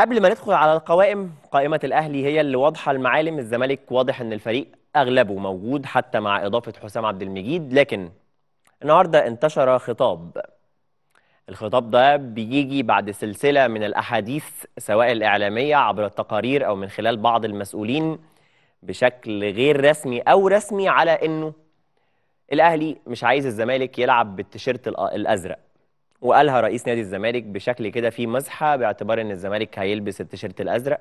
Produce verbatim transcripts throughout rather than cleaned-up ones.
قبل ما ندخل على القوائم، قائمة الأهلي هي اللي واضحة المعالم. الزمالك واضح إن الفريق أغلبه موجود حتى مع إضافة حسام عبد المجيد، لكن النهاردة انتشر خطاب. الخطاب ده بيجي بعد سلسلة من الأحاديث سواء الإعلامية عبر التقارير أو من خلال بعض المسؤولين بشكل غير رسمي أو رسمي على إنه الأهلي مش عايز الزمالك يلعب بالتيشيرت الأزرق، وقالها رئيس نادي الزمالك بشكل كده فيه مزحه باعتبار ان الزمالك هيلبس التيشيرت الازرق،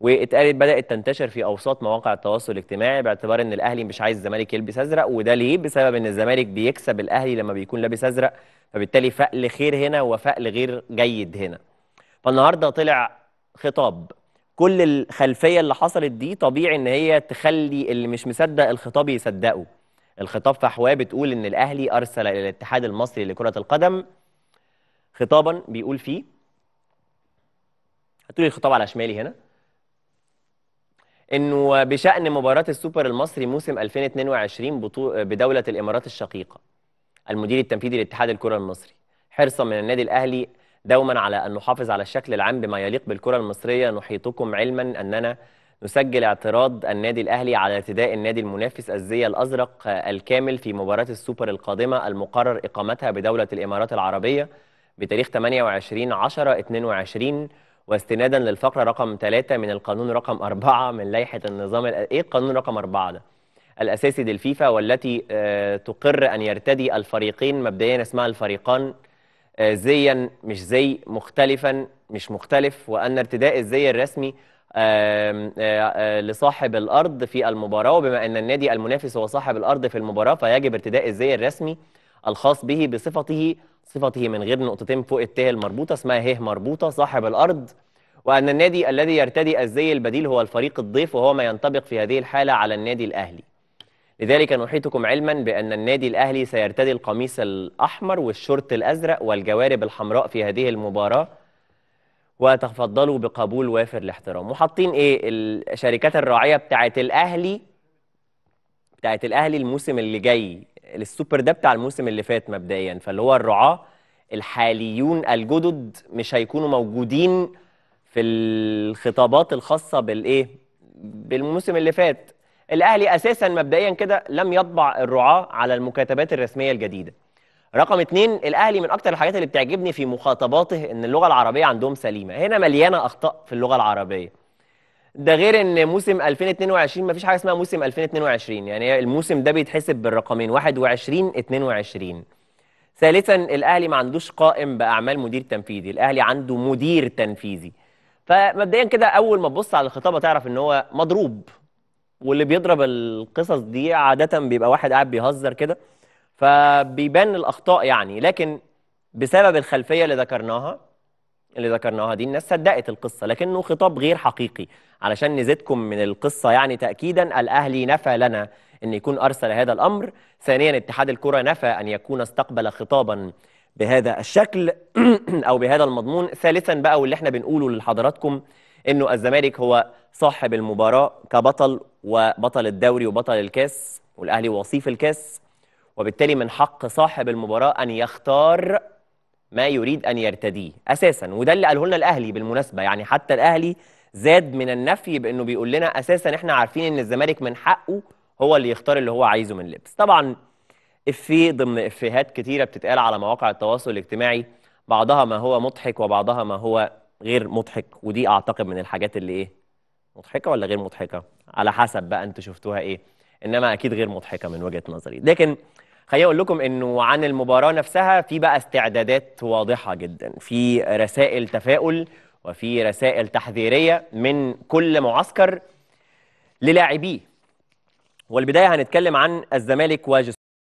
واتقالت بدات تنتشر في اوساط مواقع التواصل الاجتماعي باعتبار ان الاهلي مش عايز الزمالك يلبس ازرق. وده ليه؟ بسبب ان الزمالك بيكسب الاهلي لما بيكون لابس ازرق، فبالتالي فقل خير هنا وفقل غير جيد هنا. فالنهارده طلع خطاب. كل الخلفيه اللي حصلت دي طبيعي ان هي تخلي اللي مش مصدق الخطاب يصدقه. الخطاب في احواه بتقول ان الاهلي ارسل الى الاتحاد المصري لكره القدم خطابا بيقول فيه، هتقولي الخطاب على شمالي هنا، انه بشأن مباراة السوبر المصري موسم ألفين واثنين وعشرين بدولة الامارات الشقيقة، المدير التنفيذي لاتحاد الكرة المصري، حرصا من النادي الاهلي دوما على ان نحافظ على الشكل العام بما يليق بالكرة المصرية، نحيطكم علما اننا نسجل اعتراض النادي الاهلي على ارتداء النادي المنافس الزي الازرق الكامل في مباراة السوبر القادمة المقرر اقامتها بدولة الامارات العربية بتاريخ ثمانية وعشرين عشرة اثنين وعشرين، واستنادا للفقره رقم ثلاثة من القانون رقم أربعة من لائحه النظام الأ... ايه القانون رقم أربعة ده؟ الاساسي للفيفا، والتي آه تقر ان يرتدي الفريقين، مبدئيا اسمها الفريقان، آه زيا مش زي، مختلفا مش مختلف، وان ارتداء الزي الرسمي آه آه آه لصاحب الارض في المباراه، وبما ان النادي المنافس هو صاحب الارض في المباراه فيجب ارتداء الزي الرسمي الخاص به بصفته صفته من غير نقطتين فوق التاء المربوطه اسمها هيه مربوطه صاحب الارض، وان النادي الذي يرتدي الزي البديل هو الفريق الضيف، وهو ما ينطبق في هذه الحاله على النادي الاهلي. لذلك نحيطكم علما بان النادي الاهلي سيرتدي القميص الاحمر والشورت الازرق والجوارب الحمراء في هذه المباراه، وتفضلوا بقبول وافر الاحترام. وحاطين ايه؟ الشركات الراعيه بتاعه الاهلي بتاعه الاهلي الموسم اللي جاي للسوبر ده بتاع الموسم اللي فات مبدئيا، فاللي هو الرعاة الحاليون الجدد مش هيكونوا موجودين في الخطابات الخاصة بالايه؟ بالموسم اللي فات. الأهلي أساسا مبدئيا كده لم يطبع الرعاة على المكاتبات الرسمية الجديدة. رقم اتنين، الأهلي من أكتر الحاجات اللي بتعجبني في مخاطباته إن اللغة العربية عندهم سليمة، هنا مليانة أخطاء في اللغة العربية. ده غير ان موسم ألفين واثنين وعشرين مفيش حاجه اسمها موسم ألفين واثنين وعشرين، يعني الموسم ده بيتحسب بالرقمين واحد وعشرين اثنين وعشرين. ثالثا، الاهلي ما عندوش قائم باعمال مدير تنفيذي، الاهلي عنده مدير تنفيذي. فمبدئيا كده اول ما تبص على الخطابه تعرف ان هو مضروب، واللي بيضرب القصص دي عاده بيبقى واحد قاعد بيهزر كده، فبيبان الاخطاء يعني. لكن بسبب الخلفيه اللي ذكرناها اللي ذكرناها دي الناس صدقت القصه، لكنه خطاب غير حقيقي. علشان نزيدكم من القصه يعني تاكيدا، الاهلي نفى لنا ان يكون ارسل هذا الامر. ثانيا، اتحاد الكره نفى ان يكون استقبل خطابا بهذا الشكل او بهذا المضمون. ثالثا بقى، واللي احنا بنقوله لحضراتكم، انه الزمالك هو صاحب المباراه كبطل وبطل الدوري وبطل الكاس، والاهلي وصيف الكاس، وبالتالي من حق صاحب المباراه ان يختار ما يريد أن يرتديه أساساً. وده اللي قاله لنا الأهلي بالمناسبة، يعني حتى الأهلي زاد من النفي بأنه بيقول لنا أساساً إحنا عارفين إن الزمالك من حقه هو اللي يختار اللي هو عايزه من لبس. طبعاً إفيه ضمن إفيهات كتيرة بتتقال على مواقع التواصل الاجتماعي، بعضها ما هو مضحك وبعضها ما هو غير مضحك، ودي أعتقد من الحاجات اللي إيه؟ مضحكة ولا غير مضحكة؟ على حسب بقى أنتوا شفتوها إيه، إنما أكيد غير مضحكة من وجهة نظري. لكن خليني اقول لكم انه عن المباراه نفسها في بقى استعدادات واضحه جدا، في رسائل تفاؤل وفي رسائل تحذيريه من كل معسكر للاعبيه. والبدايه هنتكلم عن الزمالك وجسوره.